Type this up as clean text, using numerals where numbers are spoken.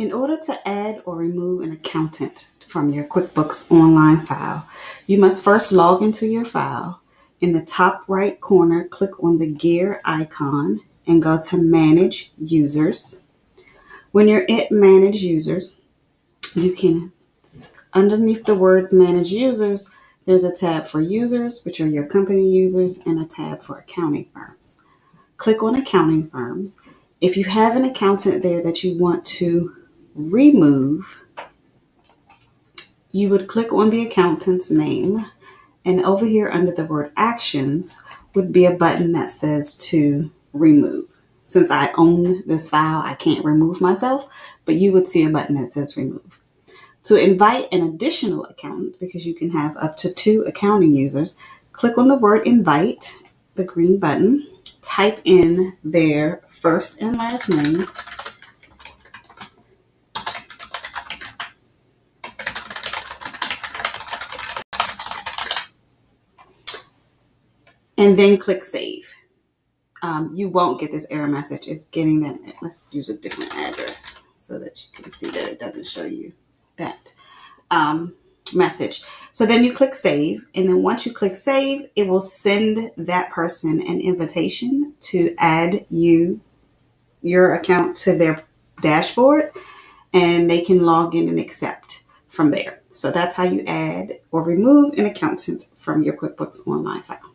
In order to add or remove an accountant from your QuickBooks Online file, you must first log into your file. In the top right corner, click on the gear icon and go to Manage Users. When you're at Manage Users, you can, underneath the words Manage Users, there's a tab for users, which are your company users, and a tab for accounting firms. Click on accounting firms. If you have an accountant there that you want to remove, you would click on the accountant's name, and over here under the word actions would be a button that says to remove. Since I own this file, I can't remove myself, but you would see a button that says remove. To invite an additional accountant, because you can have up to 2 accounting users, click on the word invite, the green button, type in their first and last name, and then click save. You won't get this error message. It's getting that. Let's use a different address so that you can see that it doesn't show you that message. So then you click save. And then once you click save, it will send that person an invitation to add your account to their dashboard, and they can log in and accept from there. So that's how you add or remove an accountant from your QuickBooks Online file.